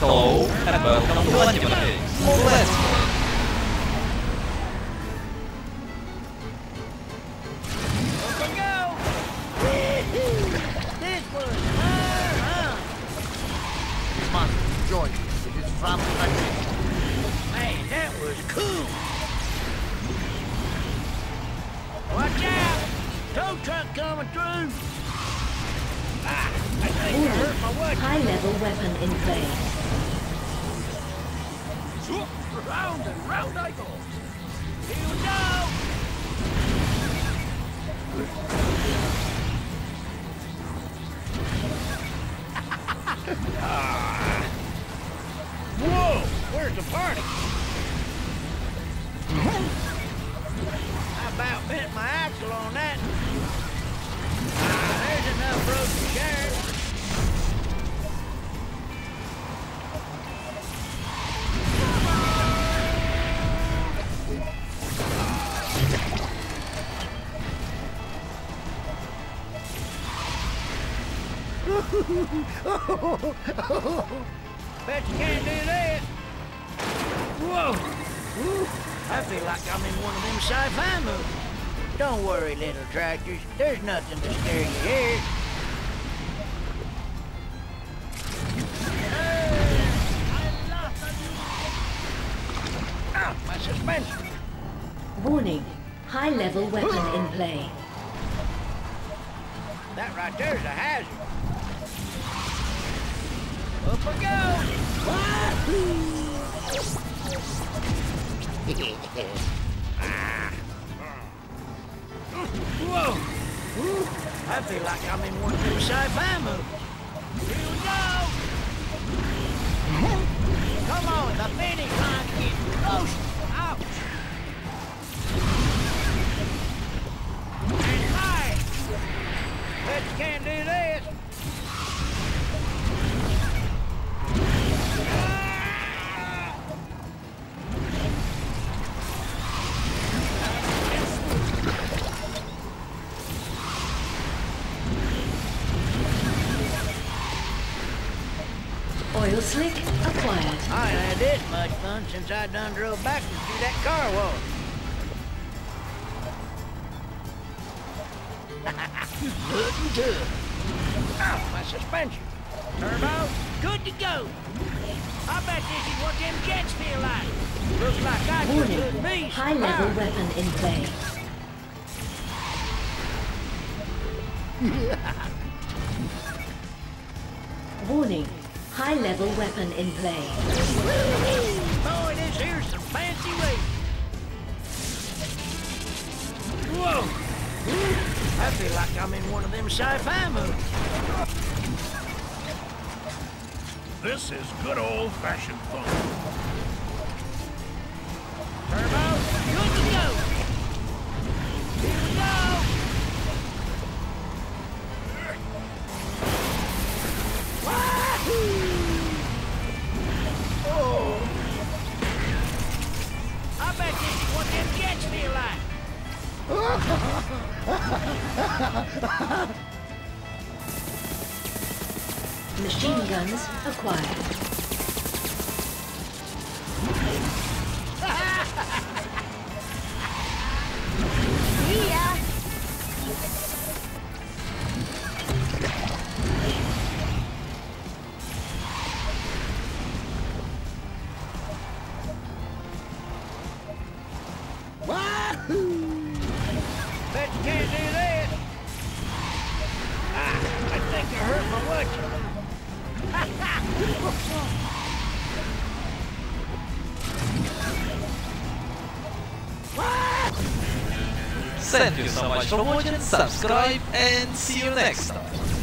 tổ thành bờ không đủ anh cho mình. Bet you can't do that. Whoa. Woo. I feel like I'm in one of them sci-fi movies. Don't worry, little tractors. There's nothing to scare you here. Ah, my suspension. Warning. High-level weapon in play. That right there's a hazard. Up we go! Whoa! I feel like I'm in one of them sci-fi movies. Here we go! Come on, the finish line is close! Ouch! And fire! Bet you can't do this! Oil slick acquired. I ain't had this much fun since I done drove backwards through that car wash. Looking good. Ow, my suspension. Turbo, good to go. I bet this is what them jets feel like. Looks like I could do it beast. High-level weapon in play. Warning. High-level weapon in play. Boy, this here's some fancy way. Whoa! I feel like I'm in one of them sci-fi movies. This is good old-fashioned fun. Turbo, good to go! Here we go! Wahoo! Oh! I bet this is what them jets feel like! Machine guns acquired. Yeah. Wahoo! Bet you can't do that. Ah, I think I hurt my watch. Thank you so much for watching, subscribe and see you next time!